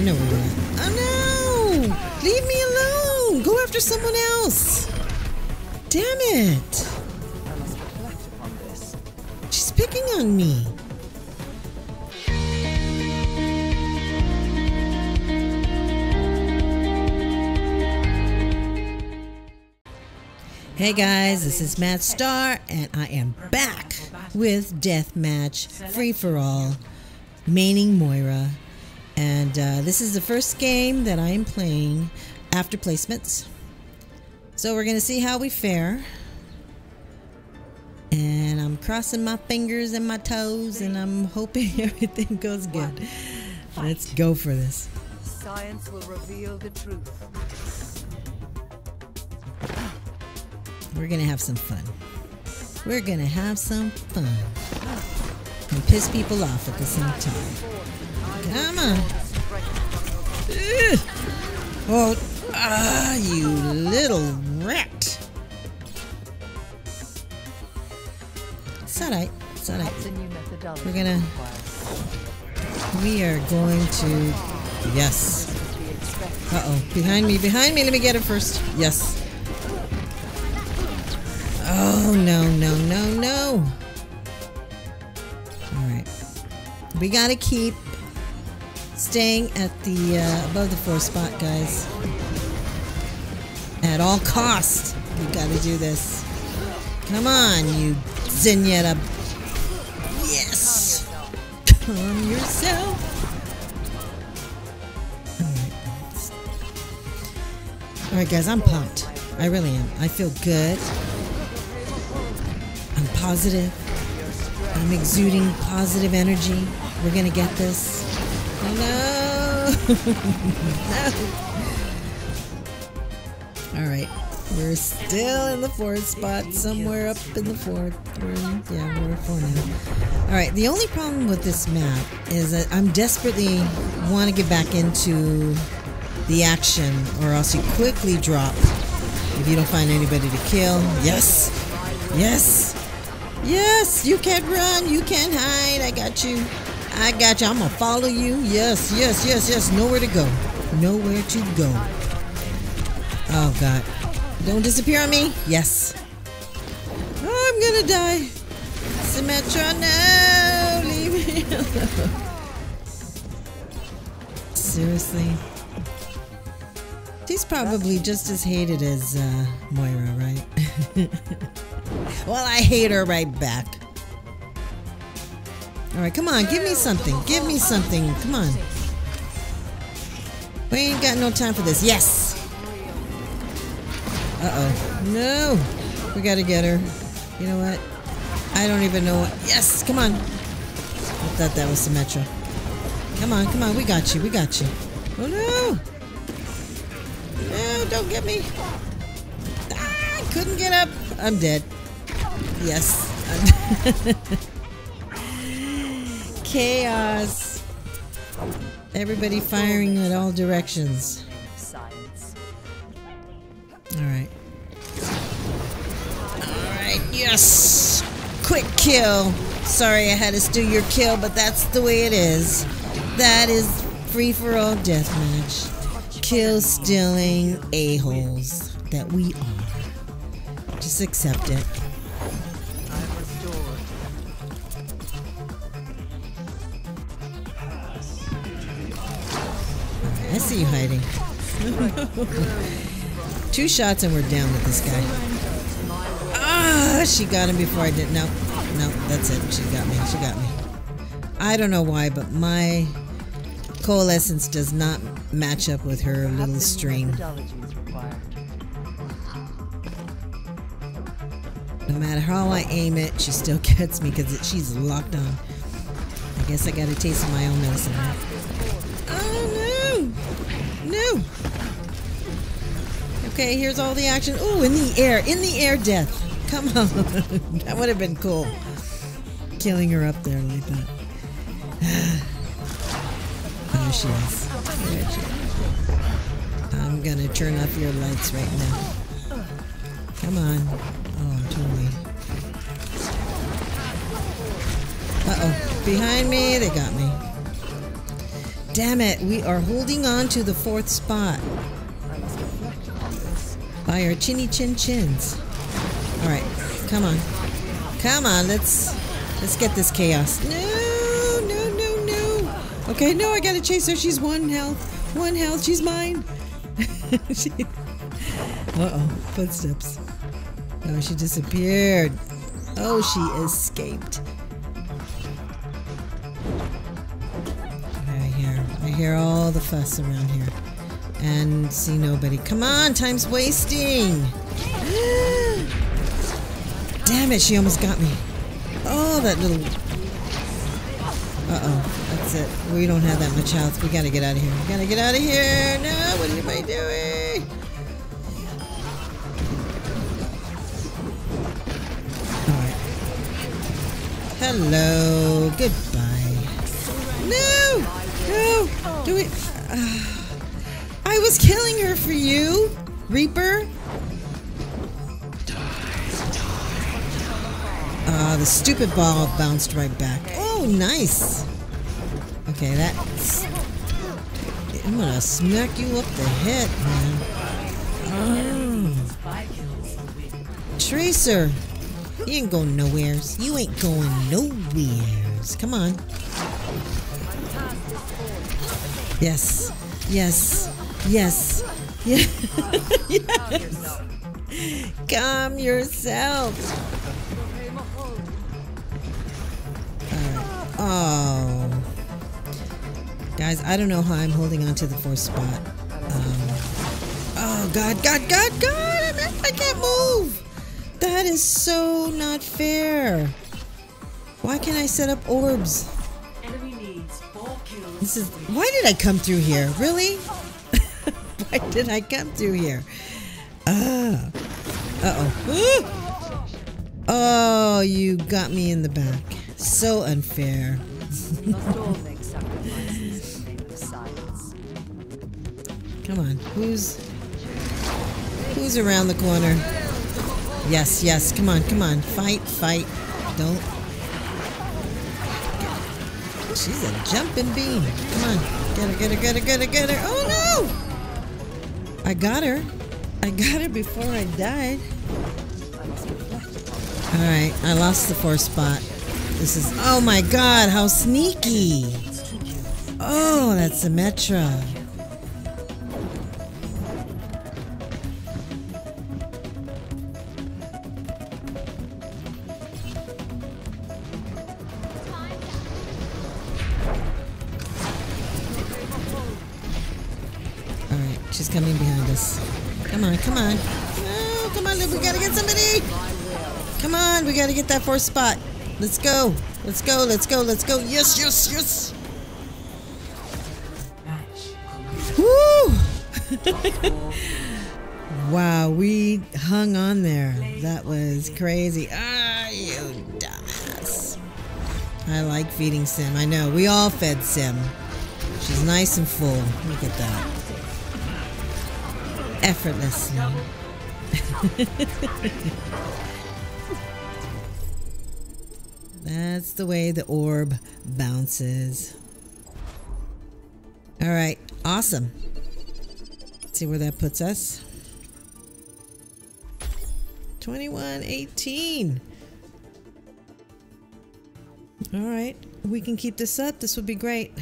I know where you're at. Oh no! Leave me alone! Go after someone else! Damn it! I must reflect upon this. She's picking on me. Hey guys, this is Matt Starr, and I am back with Deathmatch Free For All, maining Moira. And this is the first game that I am playing after placements. So we're going to see how we fare. And I'm crossing my fingers and my toes, and I'm hoping everything goes good. Let's go for this. Science will reveal the truth. We're gonna have some fun. We're gonna have some fun. And piss people off at the same time. Come on. Ugh. Oh, ah, you little rat. It's alright. It's alright. We are going to. Yes. Uh oh. Behind me. Behind me. Let me get her first. Yes. Oh, no, no, no, no. All right. We got to keep staying at the above the 4 spot, guys. At all costs. We got to do this. Come on, you Zenyatta. Yes. Calm yourself. All right. All right, guys, I'm pumped. I really am. I feel good. I'm positive. I'm exuding positive energy. We're gonna get this. No. No. All right, we're still in the 4th spot, somewhere up in the 4th. Yeah, we're at 4 now. All right. The only problem with this map is that I'm desperately want to get back into the action, or else you quickly drop if you don't find anybody to kill. Yes. Yes. Yes, you can't run, you can't hide, I got you. I got you, I'm gonna follow you. Yes, yes, yes, yes, nowhere to go. Nowhere to go. Oh God. Don't disappear on me. Yes. I'm gonna die. Symmetra, no! Leave me alone. Seriously? She's probably just as hated as Moira, right? Well, I hate her right back. All right, come on, give me something. Give me something. Come on. We ain't got no time for this. Yes. Uh-oh. No. We got to get her. You know what? I don't even know what. Yes, come on. I thought that was Symmetra. Come on, come on. We got you. We got you. Oh, no. No, don't get me. Ah, I couldn't get up. I'm dead. Yes. Chaos. Everybody firing at all directions. Alright. Alright, yes! Quick kill! Sorry I had to steal your kill, but that's the way it is. That is free for all deathmatch. Kill stealing a-holes that we are. Just accept it. I see you hiding. Two shots and we're down with this guy. Ah, she got him before I did. No, no, that's it. She got me. She got me. I don't know why, but my coalescence does not match up with her little string. No matter how I aim it, she still gets me because she's locked on. I guess I got a taste of my own medicine. Oh, no. No! Okay, here's all the action. Ooh, in the air! In the air, death! Come on! That would have been cool. Killing her up there like that. There she is. There she is. I'm gonna turn off your lights right now. Come on. Oh, totally. Uh-oh. Behind me, they got me. Damn it, we are holding on to the fourth spot. By our chinny chin chins. Alright, come on. Come on, let's get this chaos. No, no, no, no. Okay, no, I gotta chase her. She's one health. One health, she's mine. Uh-oh, footsteps. Oh, she disappeared. Oh, she escaped. I hear all the fuss around here. And see nobody. Come on, time's wasting! Damn it, she almost got me. Oh, that little... Uh-oh, that's it. We don't have that much health. We gotta get out of here. We gotta get out of here! No, what am I doing? Alright. Hello, goodbye. No! No! Do it! I was killing her for you, Reaper! The stupid ball bounced right back. Oh, nice! Okay, that's... I'm gonna smack you up the head, man. Oh. Tracer! You ain't going nowheres. You ain't going nowheres. Come on. Yes, yes, yes, yes. Yes. Calm yourself. Oh. Guys, I don't know how I'm holding on to the fourth spot. Oh, God, God, God, God. I can't move. That is so not fair. Why can't I set up orbs? This is, why did I come through here? Really? Why did I come through here? Uh-oh. Oh, you got me in the back. So unfair. Come on. Who's around the corner? Yes, yes. Come on, come on. Fight, fight. Don't. She's a jumping bean. Come on. Get her, get her, get her, get her, get her. Oh no! I got her. I got her before I died. Alright, I lost the fourth spot. This is. Oh my god, how sneaky! Oh, that's Symmetra. She's coming behind us. Come on, come on. Oh, come on, Luke, we gotta get somebody! Come on, we gotta get that fourth spot. Let's go. Let's go, let's go, let's go. Yes, yes, yes! Woo! Wow, we hung on there. That was crazy. Ah, you dumbass. I like feeding Sim. I know, we all fed Sim. She's nice and full. Look at that. Effortlessly. That's the way the orb bounces. All right, awesome. Let's see where that puts us. 21-18. All right, we can keep this up. This would be great.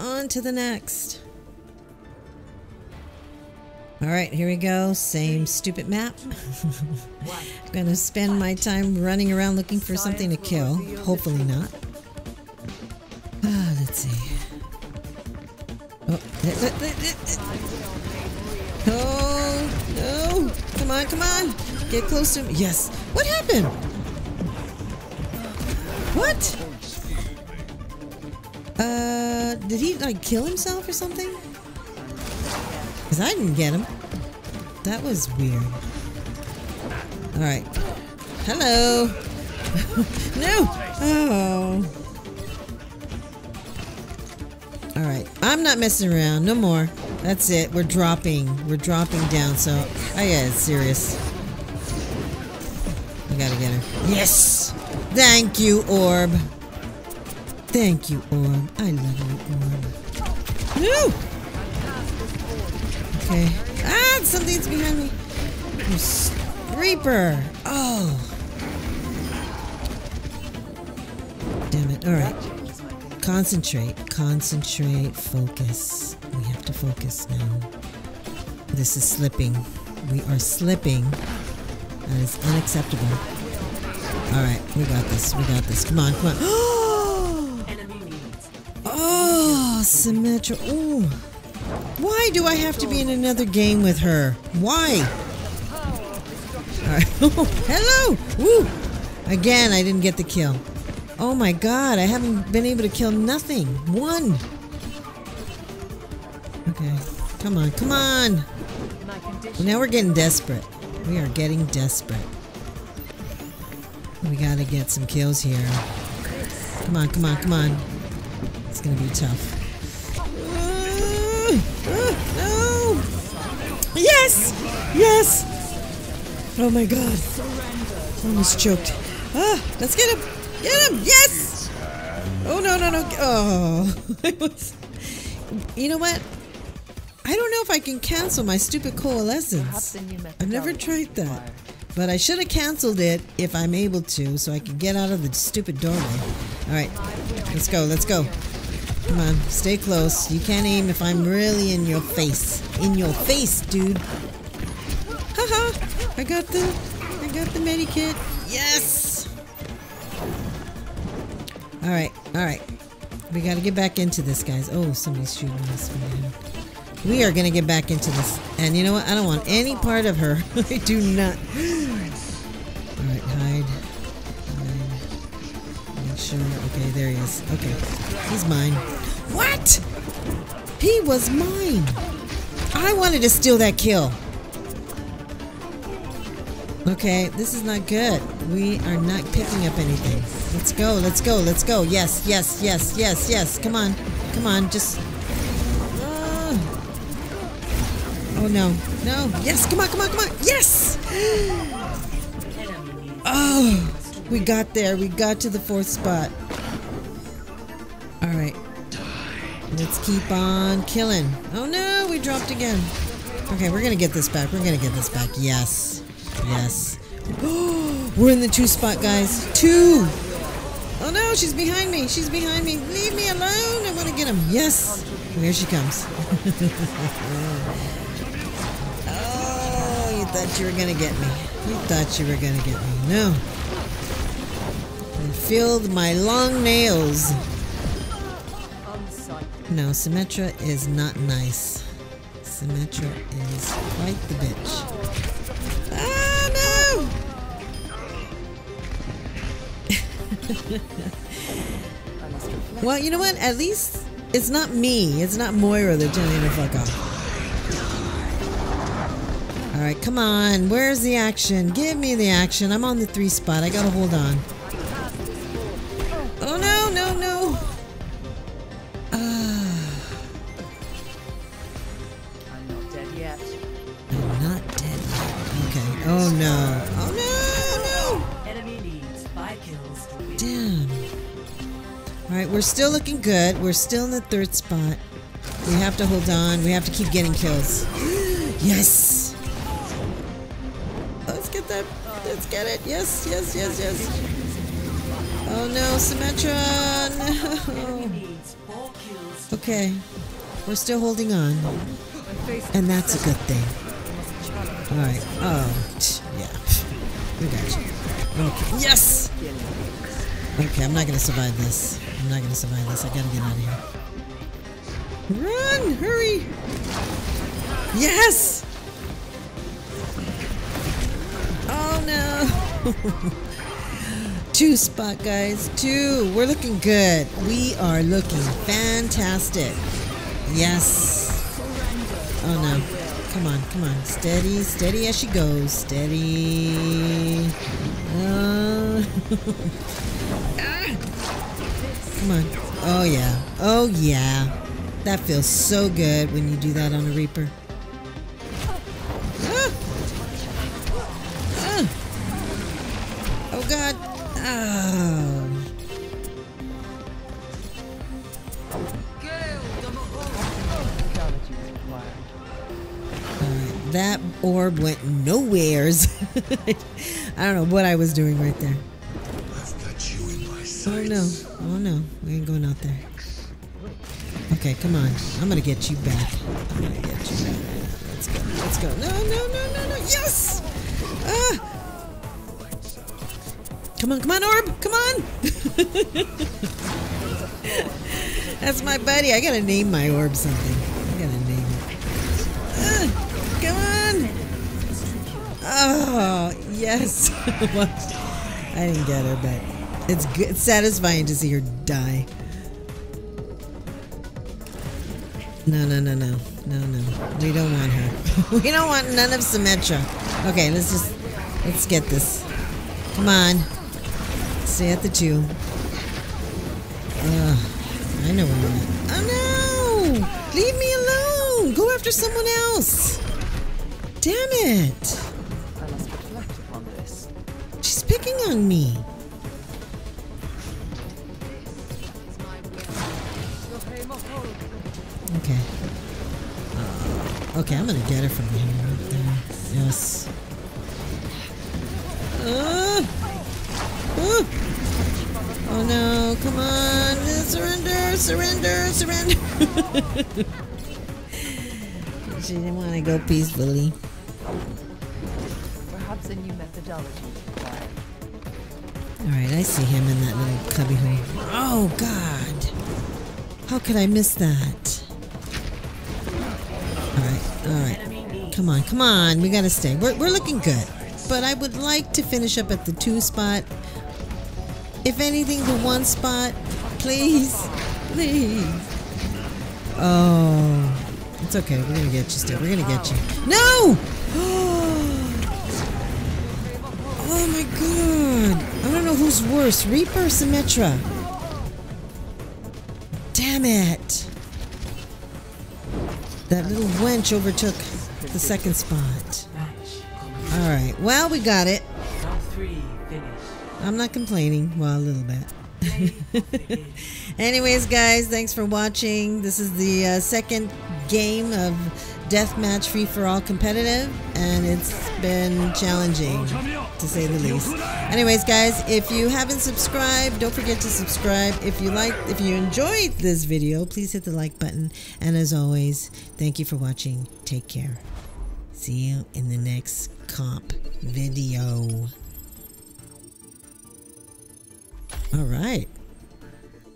On to the next. Alright, here we go. Same stupid map. I'm gonna spend my time running around looking for something to kill. Hopefully not. Let's see. Oh, no! Come on, come on! Get close to him. Yes! What happened? What? Did he, like, kill himself or something? Because I didn't get him. That was weird. Alright. Hello! No! Oh. Alright. I'm not messing around. No more. That's it. We're dropping. We're dropping down, so... Oh yeah, it's serious. We gotta get her. Yes! Thank you, Orb! Thank you, Orb. I love you, Orb. No! Okay. Ah, something's behind me. Reaper! Oh! Damn it. Alright. Concentrate. Concentrate. Focus. We have to focus now. This is slipping. We are slipping. That is unacceptable. Alright, we got this. We got this. Come on, come on. Oh! Symmetra. Ooh! Why do I have to be in another game with her? Why? Alright. Hello! Woo! Again, I didn't get the kill. Oh my god, I haven't been able to kill nothing. One! Okay. Come on, come on! Well, now we're getting desperate. We are getting desperate. We gotta get some kills here. Come on, come on, come on. It's gonna be tough. No! Yes! Yes! Oh my god. Almost choked. Ah! Let's get him! Get him! Yes! Oh no, no, no. Oh. You know what? I don't know if I can cancel my stupid coalescence. I've never tried that. But I should have canceled it if I'm able to, so I can get out of the stupid doorway. Alright. Let's go, let's go. Come on, stay close. You can't aim if I'm really in your face. In your face, dude. Haha! -ha. I got the medikit. Yes! Alright, alright. We gotta get back into this, guys. Oh, somebody's shooting us, man. We are gonna get back into this. And you know what? I don't want any part of her. I do not. Alright, hide. Sure. Okay, there he is. Okay. He's mine. What? He was mine. I wanted to steal that kill. Okay, this is not good. We are not picking up anything. Let's go, let's go, let's go. Yes, yes, yes, yes, yes. Come on. Come on, just... Oh, no. No. Yes, come on, come on, come on. Yes! Oh... We got there. We got to the fourth spot. Alright. Let's keep on killing. Oh no, we dropped again. Okay, we're gonna get this back. We're gonna get this back. Yes. Yes. We're in the 2 spot, guys. 2! Oh no, she's behind me. She's behind me. Leave me alone. I want to get him. Yes. Well, here she comes. Oh, you thought you were gonna get me. You thought you were gonna get me. No. Filled my long nails. No, Symmetra is not nice. Symmetra is quite the bitch. Ah, no! Well, you know what? At least it's not me. It's not Moira that's telling me to fuck off. Alright, come on. Where's the action? Give me the action. I'm on the 3 spot. I gotta hold on. Oh no, no, no! I'm not dead yet. I'm not dead yet. Okay. Oh no. Oh no, no! Enemy needs 5 kills to win. Damn. Alright, we're still looking good. We're still in the 3rd spot. We have to hold on. We have to keep getting kills. Yes! Let's get that. Let's get it. Yes, yes, yes, yes. Oh no, Symmetra! No! Okay, we're still holding on. And that's a good thing. Alright, oh, yeah. We got you. Okay, yes! Okay, I'm not gonna survive this. I'm not gonna survive this. I gotta get out of here. Run! Hurry! Yes! Oh no! 2 spot, guys. 2. We're looking good. We are looking fantastic. Yes. Oh no. Come on, come on. Steady, steady as she goes. Steady. Come on. Oh yeah. Oh yeah. That feels so good when you do that on a Reaper. Oh god. Oh. That orb went nowheres. I don't know what I was doing right there. I've got you in my sights. Oh no. Oh no. We ain't going out there. Okay, come on. I'm gonna get you back. I'm gonna get you back. Let's go. Let's go. No, no, no, no, no. Yes! Come on, come on, orb! Come on! That's my buddy. I gotta name my orb something. I gotta name it. Come on! Oh, yes! I didn't get her, but it's good. It's satisfying to see her die. No, no, no, no. No, no. We don't want her. We don't want none of Symmetra. Okay, let's get this. Come on. Stay at the two. I know where I'm at. Oh no! Leave me alone! Go after someone else! Damn it! I must reflect upon this. She's picking on me. Okay. Okay, I'm gonna get her from here. Right there. Yes. Oh no, come on. Surrender, surrender, surrender. She didn't want to go peacefully. Perhaps a new methodology is required. Alright, I see him in that little cubbyhole. Oh god. How could I miss that? Alright. Come on, come on. We gotta stay. We're looking good. But I would like to finish up at the 2 spot. If anything, the 1 spot. Please. Please. Oh. It's okay. We're gonna get you still. We're gonna get you. No! Oh my god. I don't know who's worse. Reaper or Symmetra? Damn it. That little wench overtook the 2nd spot. Alright, well, we got it. I'm not complaining. Well, a little bit. Anyways, guys, thanks for watching. This is the 2nd game of Deathmatch Free For All Competitive, and it's been challenging, to say the least. Anyways, guys, if you haven't subscribed, don't forget to subscribe. If you enjoyed this video, please hit the like button. And as always, thank you for watching. Take care. See you in the next comp video. All right.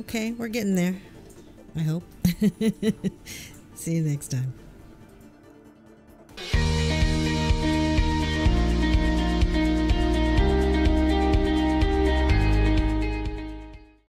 Okay, we're getting there. I hope. See you next time.